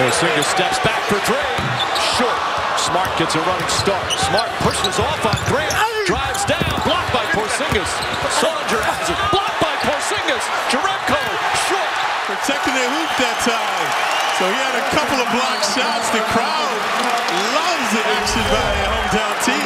Porzingis steps back for three. Short. Smart gets a running start. Smart pushes off on Grant. Drives down. Blocked by Porzingis. Solinger has it. Blocked by Porzingis. Jerebko. Short. Protecting the hoop that time. So he had a couple of block shots. The crowd loves the action by a hometown team.